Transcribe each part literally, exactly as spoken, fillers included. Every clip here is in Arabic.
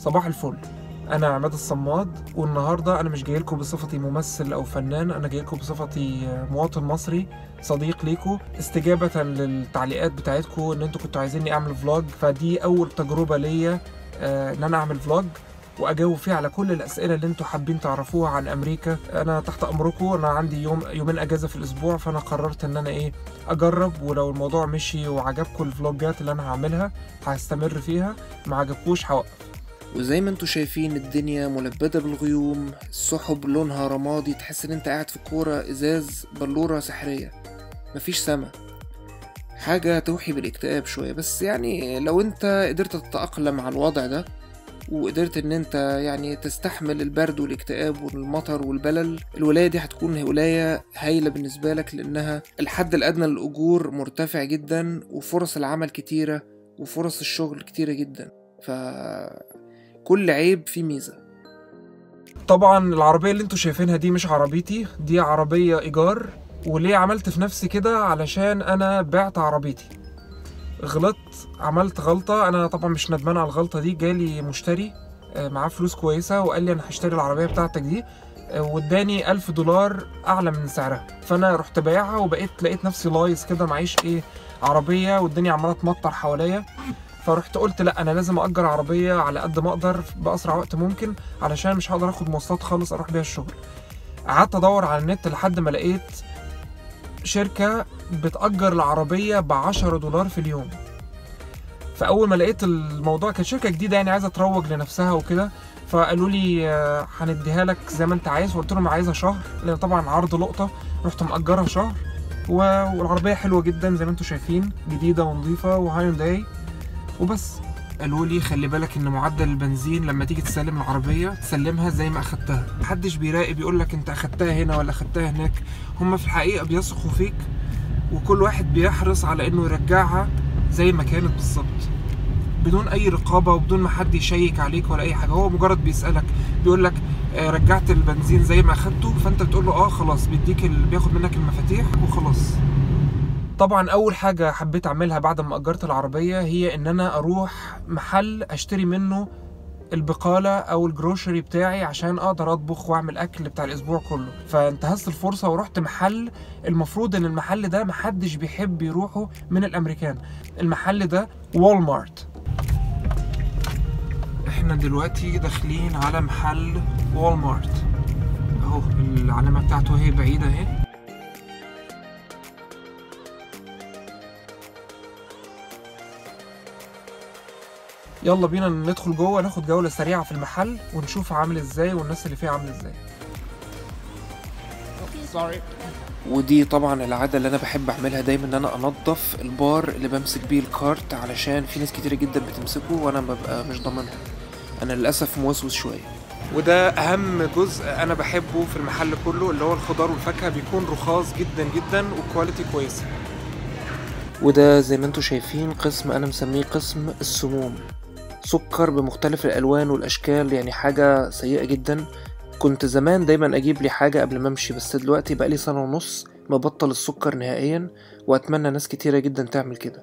صباح الفل، أنا عماد الصماد، والنهاردة أنا مش جايلكوا بصفتي ممثل أو فنان، أنا جايلكوا بصفتي مواطن مصري صديق ليكوا، استجابة للتعليقات بتاعتكوا إن أنتوا كنتوا عايزيني أعمل فلوج، فدي أول تجربة ليا إن أنا أعمل فلوج وأجاوب فيه على كل الأسئلة اللي أنتوا حابين تعرفوها عن أمريكا. أنا تحت أمركوا، أنا عندي يوم يومين أجازة في الأسبوع، فأنا قررت إن أنا إيه أجرب، ولو الموضوع مشي وعجبكوا الفلوجات اللي أنا هعملها هستمر فيها، ما عجبكوش هوقف. وزي ما انتوا شايفين الدنيا ملبدة بالغيوم، السحب لونها رمادي، تحس ان انت قاعد في كورة ازاز بلورة سحرية، مفيش سما، حاجة توحي بالاكتئاب شوية. بس يعني لو انت قدرت تتأقلم على الوضع ده، وقدرت ان انت يعني تستحمل البرد والاكتئاب والمطر والبلل، الولاية دي هتكون ولاية هايلة بالنسبة لك، لانها الحد الادنى للاجور مرتفع جدا، وفرص العمل كتيرة، وفرص الشغل كتيرة جدا، ف كل عيب فيه ميزة. طبعا العربية اللي انتوا شايفينها دي مش عربيتي، دي عربية إيجار. وليه عملت في نفسي كده؟ علشان أنا بعت عربيتي، غلطت، عملت غلطة. أنا طبعا مش ندمان على الغلطة دي. جالي مشتري معاه فلوس كويسة وقال لي أنا هشتري العربية بتاعتك دي، واداني ألف دولار أعلى من سعرها، فأنا رحت بايعها، وبقيت لقيت نفسي لايص كده، معيش إيه عربية، والدنيا عمالة تمطر حواليا. فرحت قلت لا، انا لازم اجر عربيه على قد ما اقدر باسرع وقت ممكن، علشان مش هقدر اخد مواصلات خالص اروح بيها الشغل. قعدت ادور على النت لحد ما لقيت شركه بتاجر العربيه ب عشرة دولار في اليوم. فاول ما لقيت الموضوع، كانت شركه جديده يعني عايزه تروج لنفسها وكده، فقالوا لي هنديها لك زي ما انت عايز، وقلت لهم عايزها شهر، لان طبعا عرض لقطه، رحت ماجرها شهر. والعربيه حلوه جدا زي ما انتم شايفين، جديده ونظيفه وهايونداي وبس. قالوا لي خلي بالك ان معدل البنزين لما تيجي تسلم العربيه تسلمها زي ما اخدتها، محدش بيراقب يقول لك انت اخدتها هنا ولا اخدتها هناك، هم في الحقيقه بيثقوا فيك، وكل واحد بيحرص على انه يرجعها زي ما كانت بالظبط، بدون اي رقابه وبدون ما حد يشيك عليك ولا اي حاجه. هو مجرد بيسالك، بيقول لك رجعت البنزين زي ما اخدته، فانت بتقول له اه خلاص، بيديك ال... بياخد منك المفاتيح وخلاص. طبعا اول حاجه حبيت اعملها بعد ما اجرت العربيه هي ان انا اروح محل اشتري منه البقاله او الجروشري بتاعي، عشان اقدر اطبخ واعمل اكل بتاع الاسبوع كله. فانتهزت الفرصه ورحت محل، المفروض ان المحل ده محدش بيحب يروحه من الامريكان، المحل ده وول مارت. احنا دلوقتي داخلين على محل وول مارت اهو، العلامه بتاعته هي بعيده اهي. يلا بينا ندخل جوه، ناخد جولة سريعة في المحل ونشوف عامل ازاي والناس اللي فيه عاملة ازاي. ودي طبعا العادة اللي انا بحب اعملها دايما، ان انا انضف البار اللي بمسك بيه الكارت، علشان في ناس كتيرة جدا بتمسكه وانا ببقى مش ضامنها، انا للاسف موسوس شوية. وده اهم جزء انا بحبه في المحل كله، اللي هو الخضار والفاكهة، بيكون رخاص جدا جدا وكواليتي كويسة. وده زي ما انتوا شايفين قسم انا مسميه قسم السموم، سكر بمختلف الالوان والاشكال، يعني حاجه سيئه جدا. كنت زمان دايما اجيب لي حاجه قبل ما امشي، بس دلوقتي بقى لي سنه ونص مبطل السكر نهائيا، واتمنى ناس كتيره جدا تعمل كده.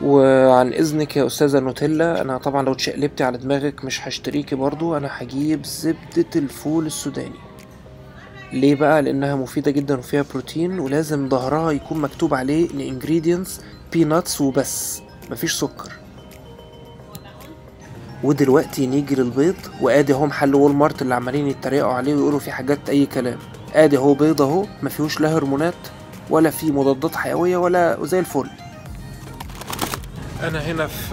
وعن اذنك يا استاذه نوتيلا، انا طبعا لو اتشقلبتي على دماغك مش هشتريكي برضو، انا هجيب زبده الفول السوداني. ليه بقى؟ لانها مفيده جدا وفيها بروتين، ولازم ظهرها يكون مكتوب عليه الانجريدينتس بيناتس وبس، مفيش سكر. ودلوقتي نيجي للبيض، وادي اهو محل وول مارت اللي عمالين يتريقوا عليه ويقولوا في حاجات اي كلام. ادي اهو بيض اهو، ما فيهوش لا هرمونات ولا في مضادات حيويه ولا، زي الفل. انا هنا في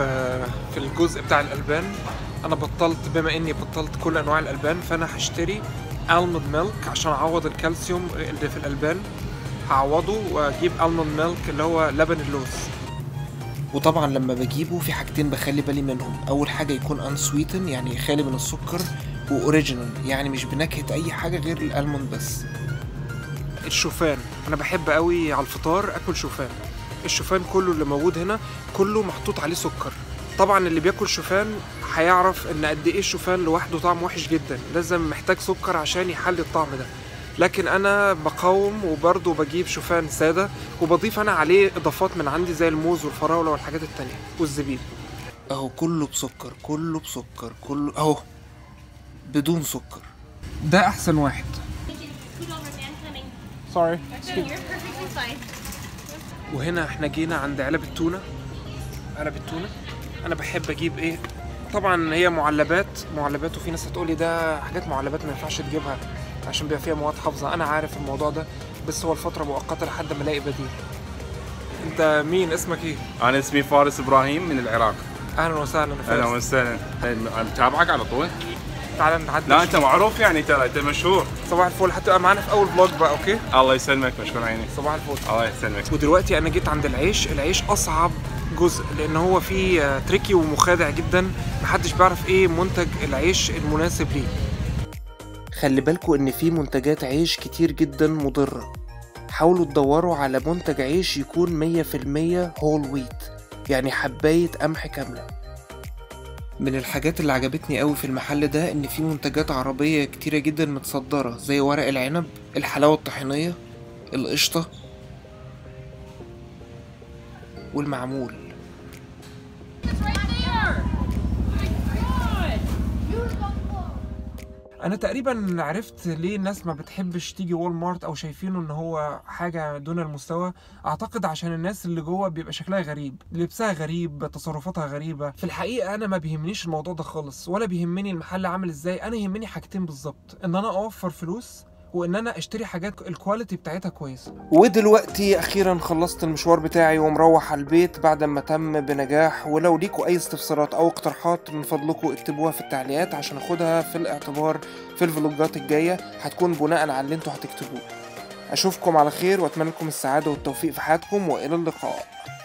في الجزء بتاع الالبان، انا بطلت، بما اني بطلت كل انواع الالبان، فانا هشتري الموند ميلك عشان اعوض الكالسيوم اللي في الالبان، هعوضه واجيب الموند ميلك اللي هو لبن اللوز. وطبعا لما بجيبه في حاجتين بخلي بالي منهم، اول حاجه يكون انسويتن يعني خالي من السكر، واوريجينال يعني مش بنكهه اي حاجه غير الالموند بس. الشوفان انا بحب قوي على الفطار اكل شوفان، الشوفان كله اللي موجود هنا كله محطوط عليه سكر. طبعا اللي بياكل شوفان هيعرف ان قد ايه الشوفان لوحده طعم وحش جدا، لازم محتاج سكر عشان يحل الطعم ده، لكن انا بقاوم وبرضه بجيب شوفان ساده، وبضيف انا عليه اضافات من عندي زي الموز والفراوله والحاجات التانيه والزبيب. اهو كله بسكر كله بسكر كله اهو بدون سكر. ده احسن واحد. سوري. وهنا احنا جينا عند علب التونه. علب التونه انا بحب اجيب ايه، طبعا هي معلبات معلبات وفي ناس هتقولي ده حاجات معلبات ما ينفعش تجيبها عشان بيبقى فيها مواد حافظه، انا عارف الموضوع ده بس هو الفتره مؤقته لحد ما الاقي بديل. انت مين؟ اسمك ايه؟ انا اسمي فارس ابراهيم من العراق. اهلا وسهلا فارس. اهلا وسهلا. متابعك على طول؟ تعال نتعدى. لا انت معروف يعني، ترى انت مشهور. صباح الفل، هتبقى معانا في اول فلوج بقى. اوكي الله يسلمك، مشكور عيني. صباح الفل. الله يسلمك. ودلوقتي انا جيت عند العيش. العيش اصعب جزء لان هو فيه تريكي ومخادع جدا، محدش بيعرف ايه منتج العيش المناسب ليه. خلي بالكوا ان في منتجات عيش كتير جدا مضره، حاولوا تدوروا على منتج عيش يكون مية في المية هول ويت، يعني حباية قمح كاملة. من الحاجات اللي عجبتني قوي في المحل ده ان في منتجات عربية كتيرة جدا متصدرة، زي ورق العنب، الحلاوة الطحينية، القشطة، والمعمول. أنا تقريبا عرفت ليه الناس ما بتحبش تيجي وول مارت أو شايفينه إن هو حاجة دون المستوى، أعتقد عشان الناس اللي جوه بيبقى شكلها غريب، لبسها غريب، تصرفاتها غريبة. في الحقيقة أنا ما بيهمنيش الموضوع ده خالص، ولا بيهمني المحل عامل إزاي، أنا يهمني حاجتين بالظبط، إن أنا أوفر فلوس وإن أنا أشتري حاجات الكواليتي بتاعتها كويسة. ودلوقتي أخيرا خلصت المشوار بتاعي ومروح على البيت بعد ما تم بنجاح. ولو ليكوا أي استفسارات أو اقتراحات من فضلكوا اكتبوها في التعليقات عشان أخدها في الاعتبار في الفلوجات الجاية، هتكون بناء على اللي انتوا هتكتبوه. أشوفكم على خير وأتمنى لكم السعادة والتوفيق في حياتكم، وإلى اللقاء.